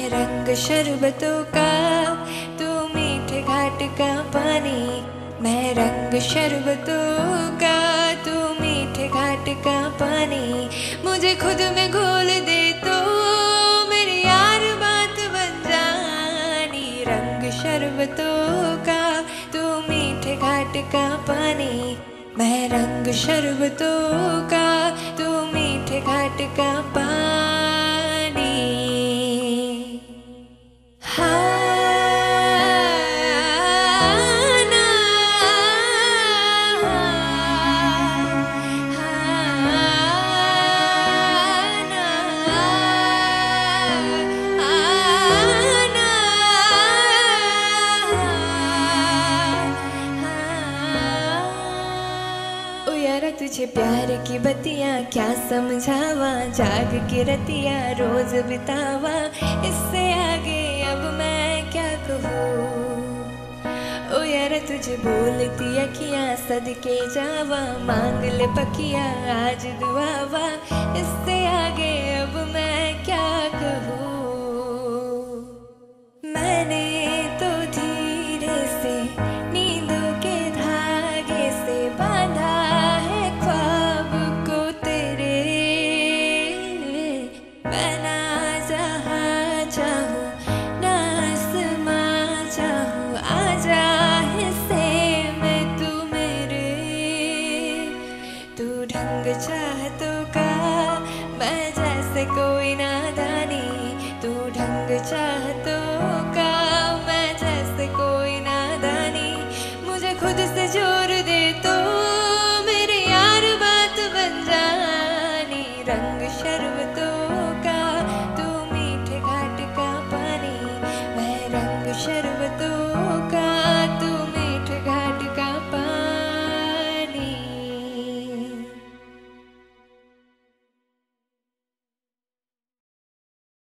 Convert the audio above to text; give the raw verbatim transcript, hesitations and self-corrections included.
है रंग शरबतों का, तू मीठे घाट का पानी। मैं रंग शरबतों का, तू मीठे घाट का पानी। मुझे खुद में घोल दे तो मेरी यार बात बन जानी। रंग शरबतों का, तू मीठे घाट का पानी। मैं रंग शरबतों का, तू मीठे घाट का पानी। हाँ तुझे प्यार की बतिया क्या समझावा, जाग के रतिया रोज बितावा। इससे आगे अब मैं क्या कहूँ। ओ यार तुझे बोलती अखिया सदके जावा, मांग ले पकिया आज दुआवा। इससे आगे अब मैं क्या कहूँ। मैंने तो धीरे से नींदों के धागे से बांधा चाहतों का। मैं जैसे कोई नादानी, तू ढंग चाहतों का। मैं जैसे कोई नादानी, मुझे खुद से जोड़ दे।